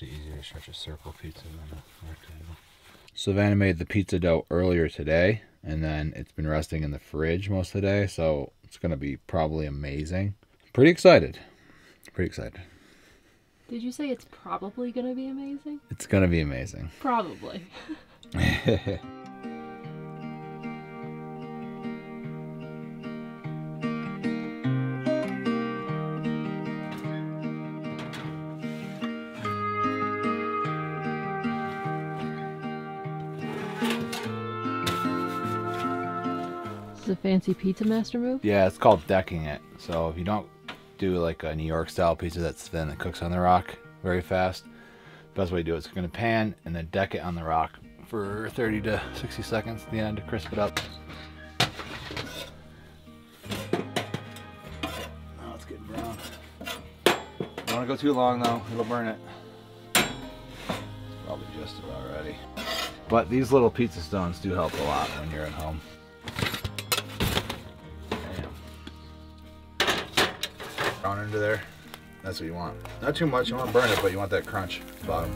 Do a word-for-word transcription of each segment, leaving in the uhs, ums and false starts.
actually easier to stretch a circle pizza than a rectangle. Savannah made the pizza dough earlier today, and then it's been resting in the fridge most of the day, so it's gonna be probably amazing. Pretty excited, pretty excited. Did you say it's probably gonna be amazing? It's gonna be amazing. Probably. A fancy pizza master move? Yeah, it's called decking it. So if you don't do like a New York style pizza that's thin that cooks on the rock very fast, the best way to do it is going to pan and then deck it on the rock for thirty to sixty seconds at the end to crisp it up. Now it's getting brown. Don't want to go too long though, it'll burn it. It's probably just about ready. But these little pizza stones do help a lot when you're at home. Into there. That's what you want. Not too much, you want to burn it, but you want that crunch at the bottom.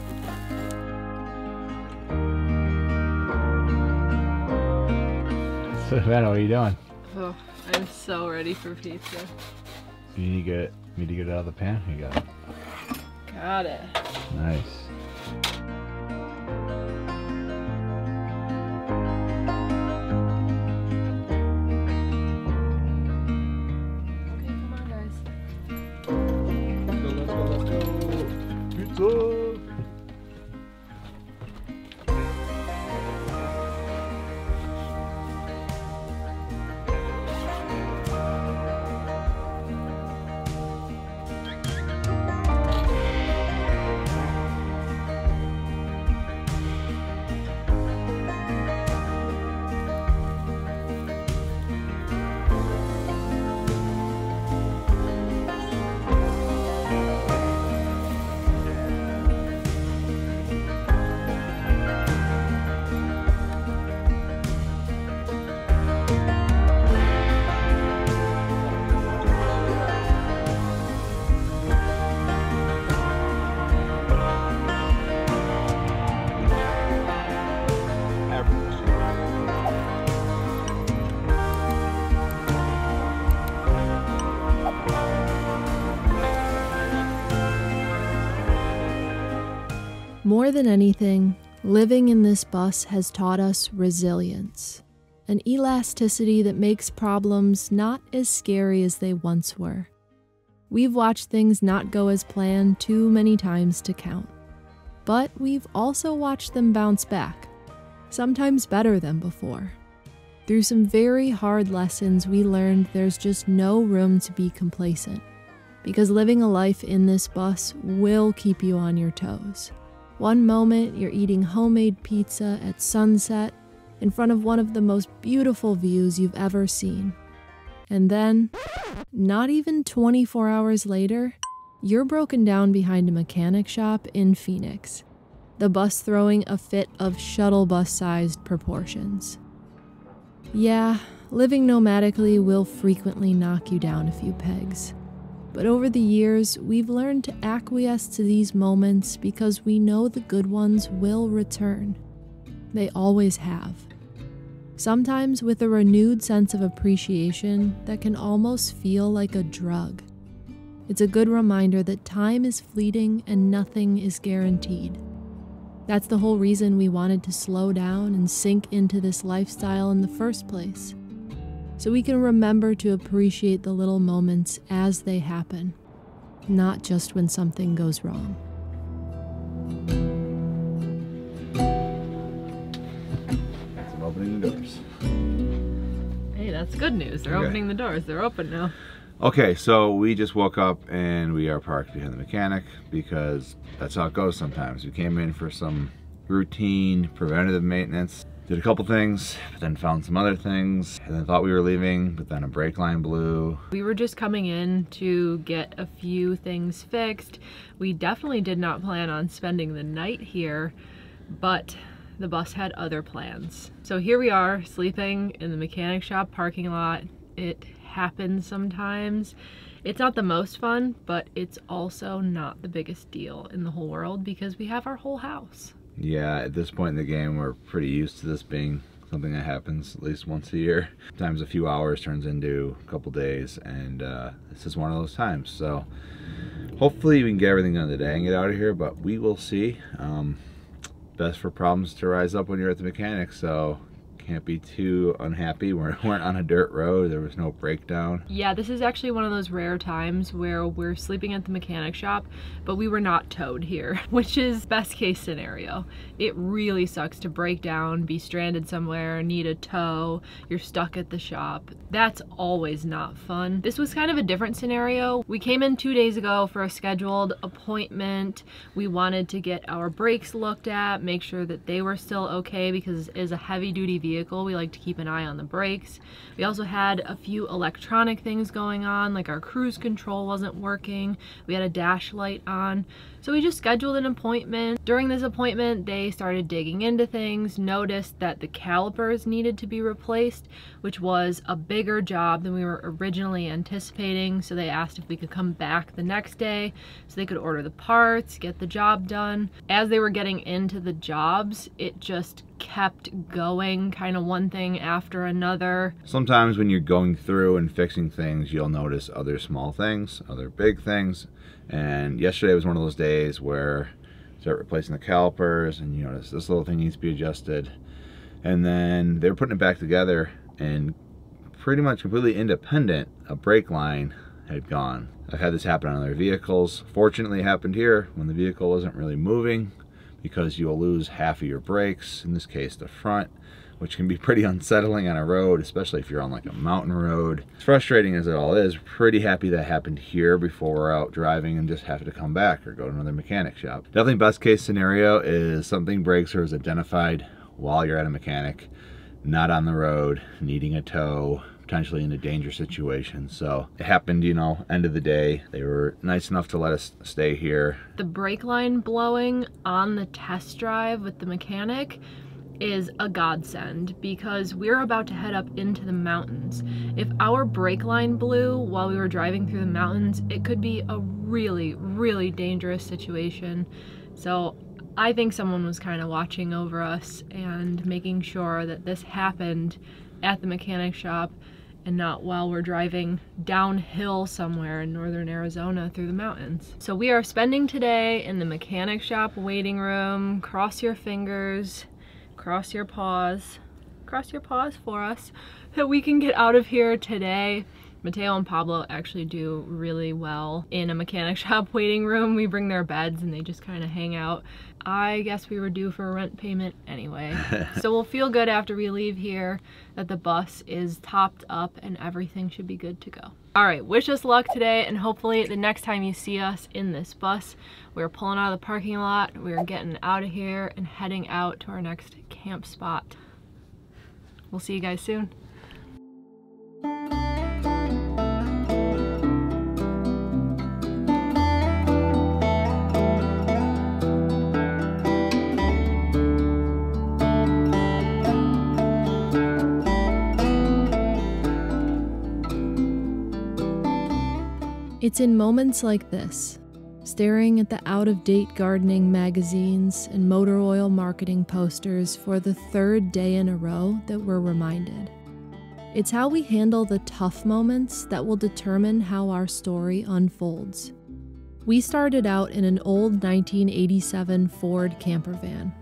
Savannah, what are you doing? Oh, I'm so ready for pizza. You need to get it, you need to get it out of the pan? You got it. Got it. Nice. More than anything, living in this bus has taught us resilience, an elasticity that makes problems not as scary as they once were. We've watched things not go as planned too many times to count, but we've also watched them bounce back, sometimes better than before. Through some very hard lessons, we learned there's just no room to be complacent, because living a life in this bus will keep you on your toes. One moment, you're eating homemade pizza at sunset in front of one of the most beautiful views you've ever seen. And then, not even twenty-four hours later, you're broken down behind a mechanic shop in Phoenix, the bus throwing a fit of shuttle bus-sized proportions. Yeah, living nomadically will frequently knock you down a few pegs. But over the years, we've learned to acquiesce to these moments because we know the good ones will return. They always have. Sometimes with a renewed sense of appreciation that can almost feel like a drug. It's a good reminder that time is fleeting and nothing is guaranteed. That's the whole reason we wanted to slow down and sink into this lifestyle in the first place. So we can remember to appreciate the little moments as they happen, not just when something goes wrong. That's opening the doors. Hey, that's good news. They're okay. Opening the doors. They're open now. Okay, so we just woke up and we are parked behind the mechanic because that's how it goes sometimes. We came in for some routine preventative maintenance. Did a couple things, but then found some other things, and then thought we were leaving, but then a brake line blew. We were just coming in to get a few things fixed. We definitely did not plan on spending the night here, but the bus had other plans. So here we are, sleeping in the mechanic shop parking lot. It happens sometimes, It's not the most fun, but it's also not the biggest deal in the whole world because we have our whole house. Yeah, at this point in the game, we're pretty used to this being something that happens at least once a year. Sometimes a few hours turns into a couple days, and uh, this is one of those times. So hopefully we can get everything done today and get out of here, but we will see. Um, best for problems to rise up when you're at the mechanic, so can't be too unhappy. We weren't on a dirt road, there was no breakdown. Yeah, this is actually one of those rare times where we're sleeping at the mechanic shop, but we were not towed here, which is best case scenario. It really sucks to break down, be stranded somewhere, need a tow, you're stuck at the shop. That's always not fun. This was kind of a different scenario. We came in two days ago for a scheduled appointment. We wanted to get our brakes looked at, make sure that they were still okay, because it is a heavy duty vehicle. Vehicle. We like to keep an eye on the brakes. We also had a few electronic things going on, like our cruise control wasn't working. We had a dash light on. So we just scheduled an appointment. During this appointment, they started digging into things, noticed that the calipers needed to be replaced, which was a bigger job than we were originally anticipating. So they asked if we could come back the next day so they could order the parts, get the job done. As they were getting into the jobs, it just kept going, kind of one thing after another. Sometimes when you're going through and fixing things, you'll notice other small things, other big things. And yesterday was one of those days where you start replacing the calipers and you notice this little thing needs to be adjusted. And then they're putting it back together, and pretty much completely independent, a brake line had gone. I've had this happen on other vehicles. Fortunately, it happened here when the vehicle wasn't really moving, because you'll lose half of your brakes, in this case the front, which can be pretty unsettling on a road, especially if you're on like a mountain road. As frustrating as it all is, pretty happy that happened here before we're out driving and just have to come back or go to another mechanic shop. Definitely best case scenario is something breaks or is identified while you're at a mechanic, not on the road, needing a tow, potentially in a danger situation. So it happened, you know, end of the day. They were nice enough to let us stay here. The brake line blowing on the test drive with the mechanic is a godsend, because we're about to head up into the mountains. If our brake line blew while we were driving through the mountains, it could be a really, really dangerous situation. So I think someone was kind of watching over us and making sure that this happened at the mechanic shop and not while we're driving downhill somewhere in northern Arizona through the mountains. So we are spending today in the mechanic shop waiting room. Cross your fingers, cross your paws, cross your paws for us that we can get out of here today. Mateo and Pablo actually do really well in a mechanic shop waiting room. We bring their beds and they just kind of hang out. I guess we were due for a rent payment anyway. So we'll feel good after we leave here that the bus is topped up and everything should be good to go. All right, wish us luck today, and hopefully the next time you see us in this bus, we're pulling out of the parking lot, we're getting out of here and heading out to our next camp spot. We'll see you guys soon. It's in moments like this, staring at the out-of-date gardening magazines and motor oil marketing posters for the third day in a row, that we're reminded. It's how we handle the tough moments that will determine how our story unfolds. We started out in an old nineteen eighty-seven Ford camper van.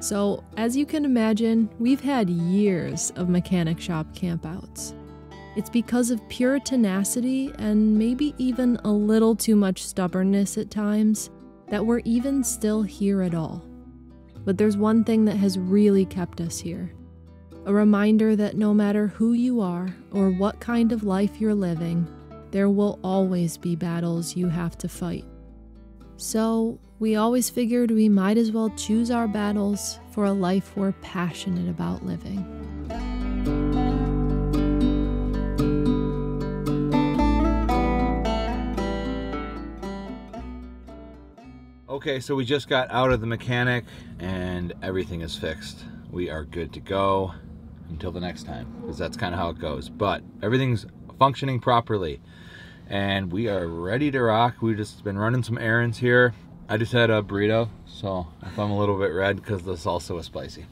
So, as you can imagine, we've had years of mechanic shop campouts. It's because of pure tenacity and maybe even a little too much stubbornness at times that we're even still here at all. But there's one thing that has really kept us here. A reminder that no matter who you are or what kind of life you're living, there will always be battles you have to fight. So we always figured we might as well choose our battles for a life we're passionate about living. Okay, so we just got out of the mechanic and everything is fixed. We are good to go until the next time, because that's kind of how it goes. But everything's functioning properly. and we are ready to rock. We've just been running some errands here. I just had a burrito, so if I'm a little bit red, because the salsa was spicy.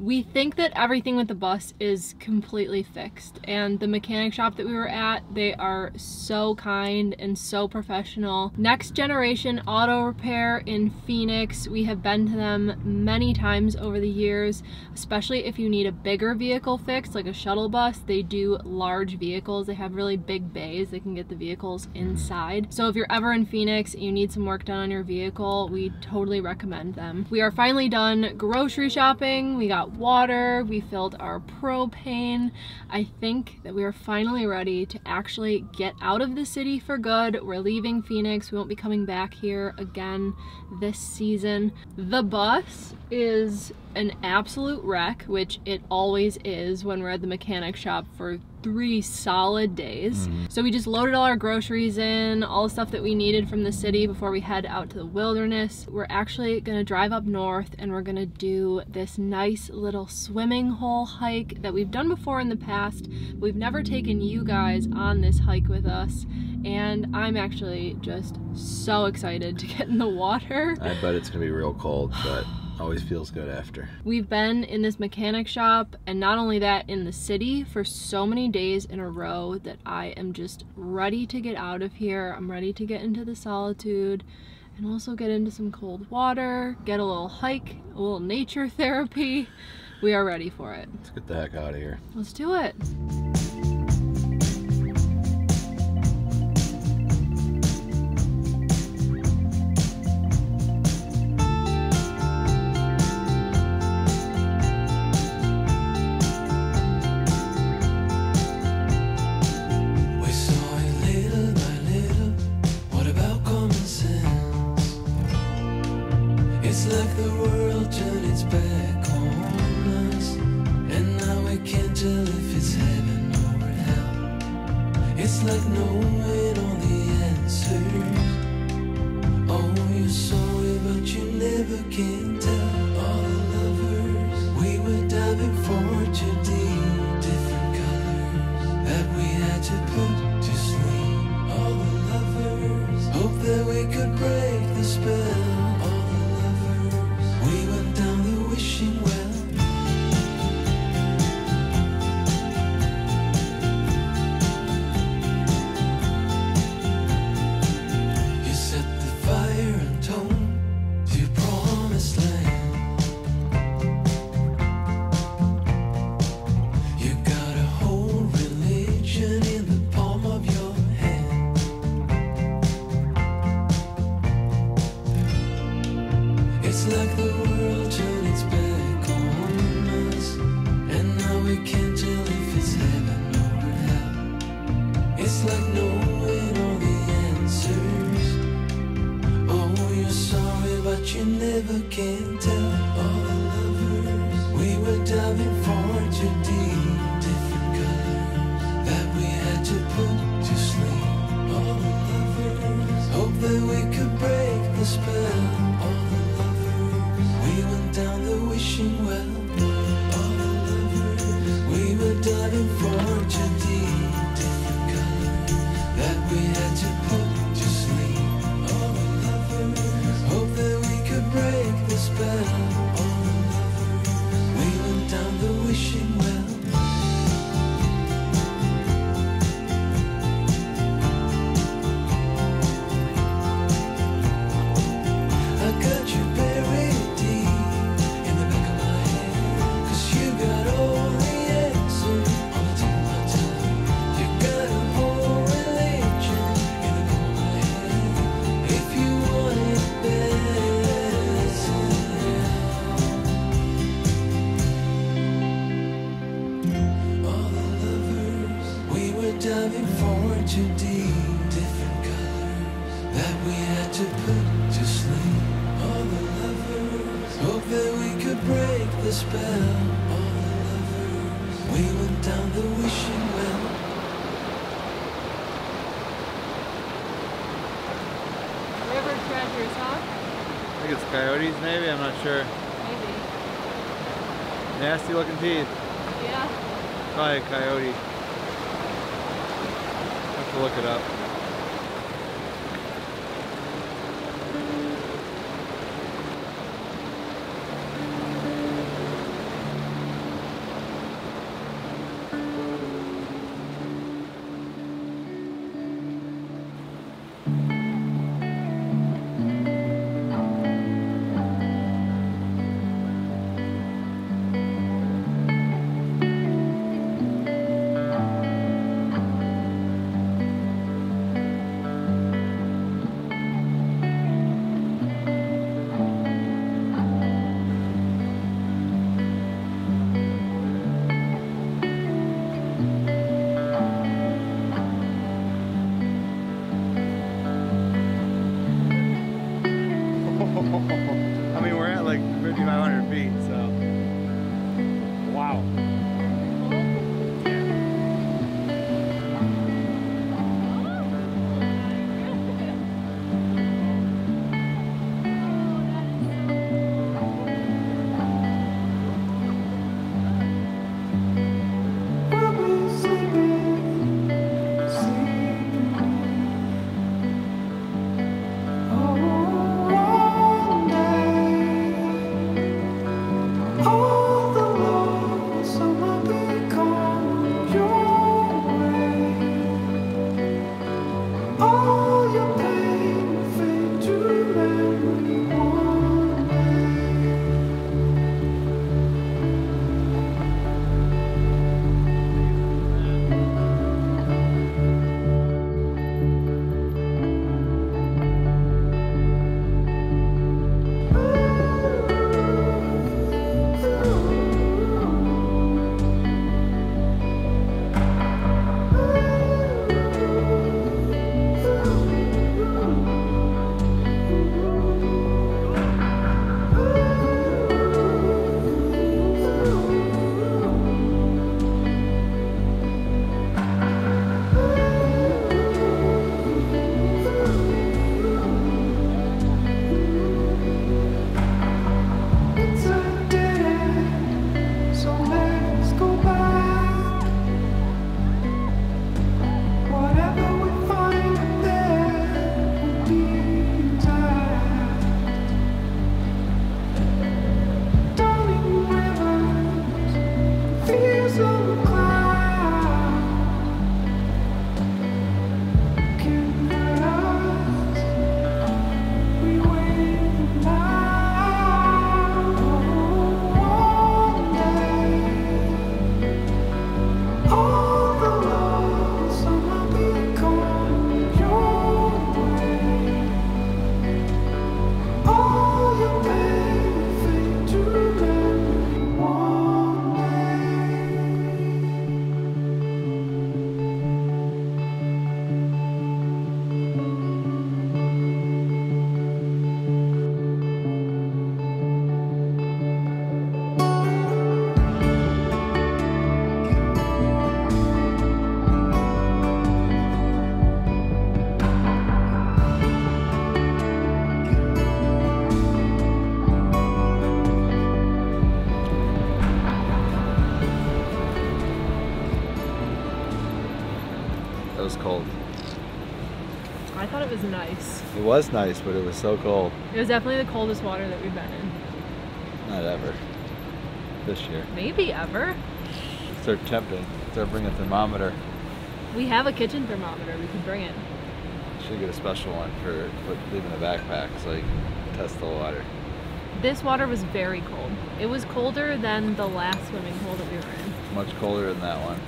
We think that everything with the bus is completely fixed, and the mechanic shop that we were at, they are so kind and so professional. Next Generation Auto Repair in Phoenix, we have been to them many times over the years, especially if you need a bigger vehicle fixed, like a shuttle bus. They do large vehicles, they have really big bays, they can get the vehicles inside. So if you're ever in Phoenix and you need some work done on your vehicle, we totally recommend them. We are finally done grocery shopping, we got water, we filled our propane. I think that we are finally ready to actually get out of the city for good. We're leaving Phoenix, we won't be coming back here again this season. The bus is an absolute wreck, which it always is when we're at the mechanic shop for three solid days. Mm-hmm. So we just loaded all our groceries in, all the stuff that we needed from the city before we head out to the wilderness. We're actually gonna drive up north and we're gonna do this nice little swimming hole hike that we've done before in the past. We've never taken you guys on this hike with us, and I'm actually just so excited to get in the water. I bet it's gonna be real cold, but always feels good after. We've been in this mechanic shop, and not only that, in the city for so many days in a row that I am just ready to get out of here. I'm ready to get into the solitude and also get into some cold water, get a little hike, a little nature therapy. We are ready for it. Let's get the heck out of here. Let's do it. Coyotes, maybe? I'm not sure. Maybe. Nasty looking teeth. Yeah. Probably a coyote. to look it up. It was cold. I thought it was nice. It was nice, but it was so cold. It was definitely the coldest water that we've been in. Not ever. This year. Maybe ever. It's their tempting. It's their bring a thermometer. We have a kitchen thermometer. We can bring it. Should get a special one for, for leaving a backpack so you can test the water. This water was very cold. It was colder than the last swimming hole that we were in. Much colder than that one.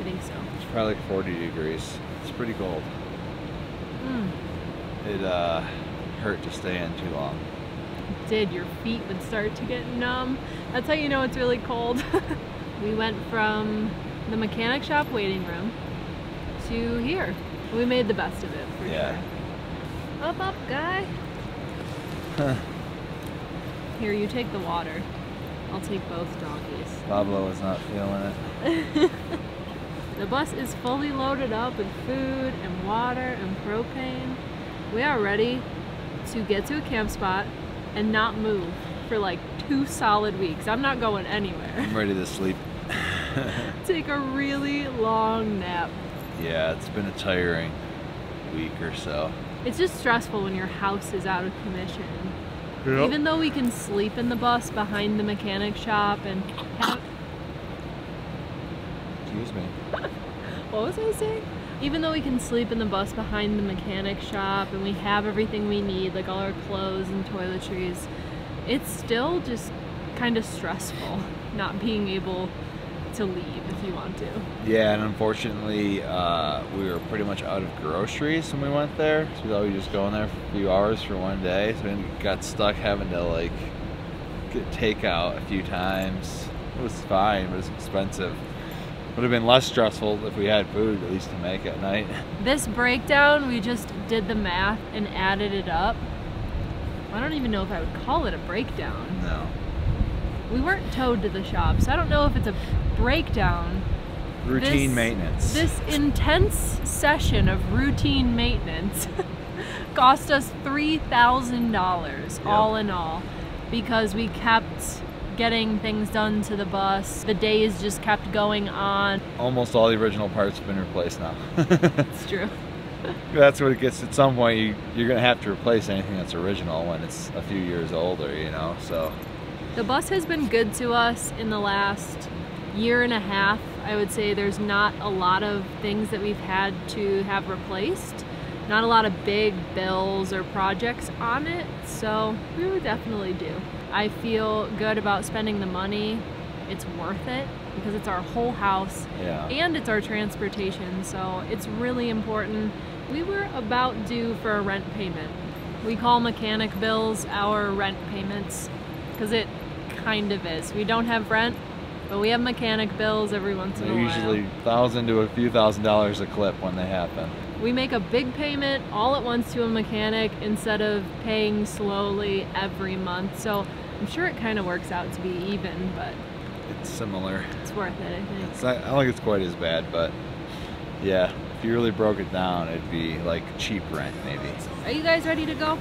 I think so. It's probably like forty degrees. It's pretty cold. Mm. It uh, hurt to stay in too long. It did. Your feet would start to get numb. That's how you know it's really cold. We went from the mechanic shop waiting room to here. We made the best of it for yeah. sure. Up, up, guy. Huh. Here, you take the water. I'll take both donkeys. Pablo was not feeling it. The bus is fully loaded up with food and water and propane. We are ready to get to a camp spot and not move for like two solid weeks. I'm not going anywhere. I'm ready to sleep. Take a really long nap. Yeah, it's been a tiring week or so. It's just stressful when your house is out of commission. Yep. Even though we can sleep in the bus behind the mechanic shop and have... Excuse me. What was I saying? Even though we can sleep in the bus behind the mechanic shop and we have everything we need, like all our clothes and toiletries, it's still just kind of stressful not being able to leave if you want to. Yeah, and unfortunately uh, we were pretty much out of groceries when we went there. So we thought we'd just go in there for a few hours for one day. So we got stuck having to like get takeout a few times. It was fine, but it was expensive. Would have been less stressful if we had food at least to make at night. This breakdown, we just did the math and added it up. I don't even know if I would call it a breakdown. No. We weren't towed to the shop, so I don't know if it's a breakdown. Routine this, maintenance. This intense session of routine maintenance cost us three thousand dollars, yep, all in all, because we kept getting things done to the bus. The days just kept going on. Almost all the original parts have been replaced now. It's true. That's what it gets. At some point, you, you're going to have to replace anything that's original when it's a few years older, you know, so. The bus has been good to us in the last year and a half. I would say there's not a lot of things that we've had to have replaced. Not a lot of big bills or projects on it, so we would definitely do. I feel good about spending the money. It's worth it because it's our whole house, yeah, and it's our transportation, so it's really important. We were about due for a rent payment. We call mechanic bills our rent payments because it kind of is. We don't have rent, but we have mechanic bills every once in a while. Usually a thousand to a few thousand dollars a clip when they happen. We make a big payment all at once to a mechanic instead of paying slowly every month. So I'm sure it kind of works out to be even, but it's similar. It's worth it, I think. It's not, I don't think it's quite as bad, but yeah, if you really broke it down, it'd be like cheap rent maybe. Are you guys ready to go?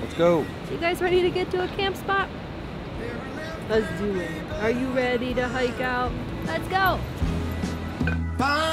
Let's go. You guys ready to get to a camp spot? Let's do it. Are you ready to hike out? Let's go. Bye.